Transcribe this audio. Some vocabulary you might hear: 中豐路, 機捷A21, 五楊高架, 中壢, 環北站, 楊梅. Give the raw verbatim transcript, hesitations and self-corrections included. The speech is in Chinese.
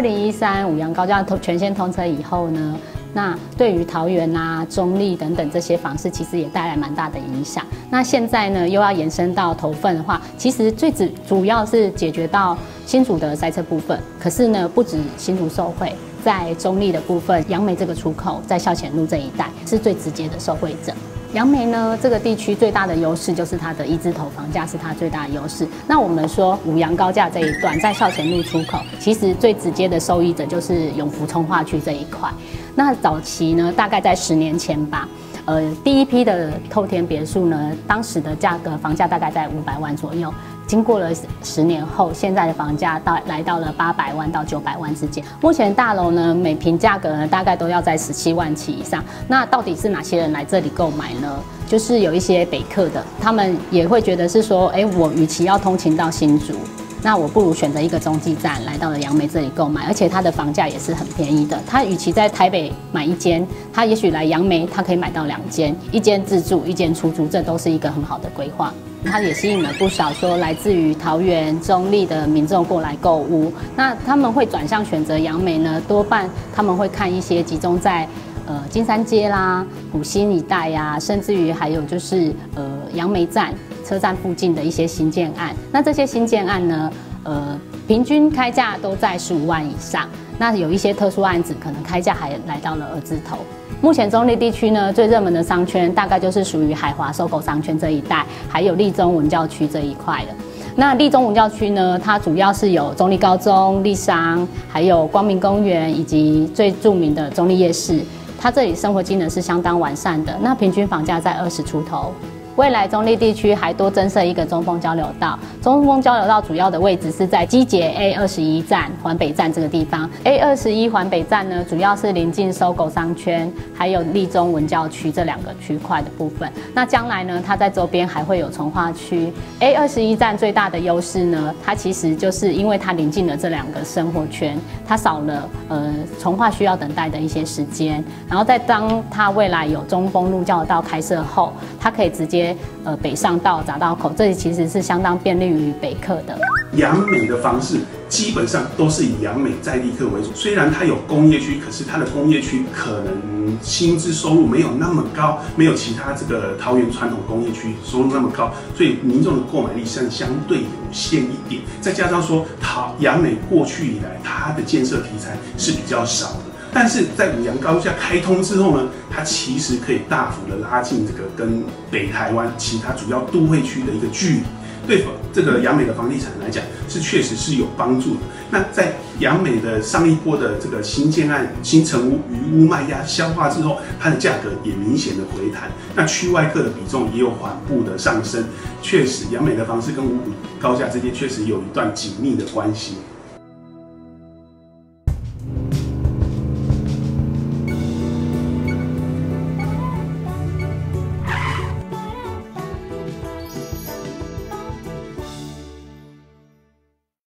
二零一三五羊高架全线通车以后呢，那对于桃园啊、中壢等等这些房市，其实也带来蛮大的影响。那现在呢，又要延伸到头份的话，其实最主主要是解决到新竹的塞车部分。可是呢，不止新竹受惠，在中壢的部分，杨梅这个出口在校前路这一带是最直接的受惠者。 杨梅呢，这个地区最大的优势就是它的一字头房价是它最大的优势。那我们说五羊高架这一段，在校前路出口，其实最直接的受益者就是永福从化区这一块。那早期呢，大概在十年前吧，呃，第一批的透天别墅呢，当时的价格房价大概在五百万左右。 经过了十年后，现在的房价到来到了八百万到九百万之间。目前大楼呢，每平价格呢大概都要在十七万起以上。那到底是哪些人来这里购买呢？就是有一些北客的，他们也会觉得是说，哎，我与其要通勤到新竹，那我不如选择一个中继站，来到了杨梅这里购买，而且它的房价也是很便宜的。他与其在台北买一间，他也许来杨梅，他可以买到两间，一间自住，一间出租，这都是一个很好的规划。 它也吸引了不少说来自于桃园、中壢的民众过来购物。那他们会转向选择杨梅呢，多半他们会看一些集中在呃金山街啦、古新一带呀、啊，甚至于还有就是呃杨梅站车站附近的一些新建案。那这些新建案呢，呃平均开价都在十五万以上。那有一些特殊案子，可能开价还来到了二字头。 目前中壢地区呢，最热门的商圈大概就是属于海华收购商圈这一带，还有壢中文教区这一块的。那壢中文教区呢，它主要是有中壢高中、壢商，还有光明公园，以及最著名的中壢夜市。它这里生活机能是相当完善的，那平均房价在二十出头。 未来中壢地区还多增设一个中峰交流道。中峰交流道主要的位置是在基捷 A 二十一站环北站这个地方。A 二十一环北站呢，主要是临近SOGO商圈，还有壢中文教区这两个区块的部分。那将来呢，它在周边还会有从化区。A 二十一站最大的优势呢，它其实就是因为它临近了这两个生活圈，它少了呃从化需要等待的一些时间。然后在当它未来有中峰路交流道开设后，它可以直接 呃，北上到匝道口，这里其实是相当便利于北客的。杨梅的房市基本上都是以杨梅在地客为主，虽然它有工业区，可是它的工业区可能薪资收入没有那么高，没有其他这个桃园传统工业区收入那么高，所以民众的购买力相相对有限一点。再加上说，桃杨梅过去以来它的建设题材是比较少的。 但是在五羊高架开通之后呢，它其实可以大幅的拉近这个跟北台湾其他主要都会区的一个距离，对这个杨梅的房地产来讲是确实是有帮助的。那在杨梅的上一波的这个新建案、新成屋、余屋卖压消化之后，它的价格也明显的回弹，那区外客的比重也有缓步的上升，确实杨梅的房市跟五股高架之间确实有一段紧密的关系。